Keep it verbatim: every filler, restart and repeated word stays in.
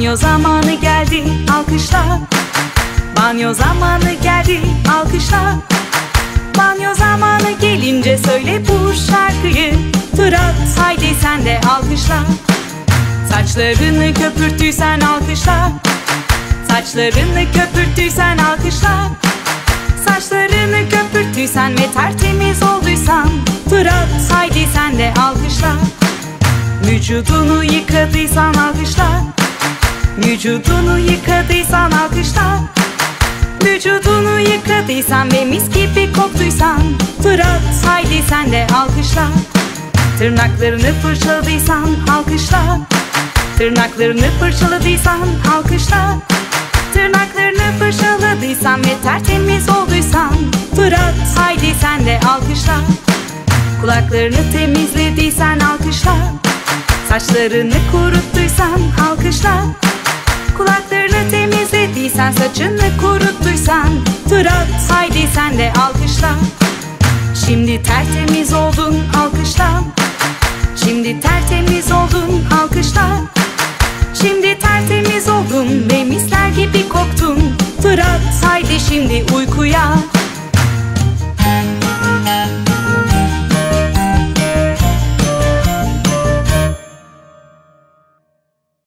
Banyo zamanı geldi, alkışla. Banyo zamanı geldi, alkışla. Banyo zamanı gelince söyle bu şarkıyı. Tırat, haydi sen de alkışla. Saçlarını köpürttüysen alkışla. Saçlarını köpürttüysen alkışla. Saçlarını köpürttüysen ve tertemiz olduysan, Fırat haydi sen de alkışla. Vücudunu yıkadıysan alkışla. Vücudunu yıkadıysan alkışla. Vücudunu yıkadıysan ve mis gibi koktuysan, Fırat haydi sen de alkışla. Tırnaklarını fırçaladıysan alkışla. Tırnaklarını fırçaladıysan alkışla. Tırnaklarını fırçaladıysan ve tertemiz olduysan, Fırat haydi sen de alkışla. Kulaklarını temizlediysen alkışla. Saçlarını kuruttuysan alkışla. Kulaklarını temizlediysen, saçını kuruttuysan, Fırat haydi sen de alkışla. Şimdi tertemiz oldun alkışla. Şimdi tertemiz oldun alkışla. Şimdi tertemiz oldun ve misler gibi koktun, Fırat haydi şimdi uykuya.